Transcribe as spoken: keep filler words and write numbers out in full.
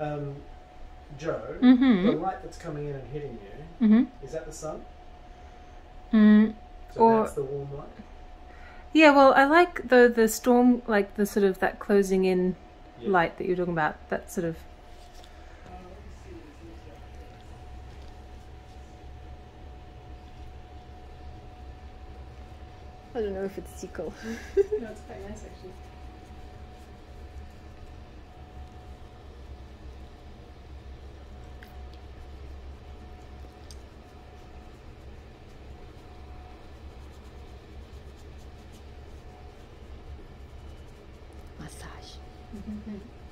um, Joe, mm-hmm. the light that's coming in and hitting you, mm-hmm. is that the sun? Mm, so or, that's the warm light? Yeah, well, I like the, the storm, like the sort of that closing in yeah. light that you're talking about, that sort of... I don't know if it's sequel. No, it's quite nice actually. Massage. Mm-hmm.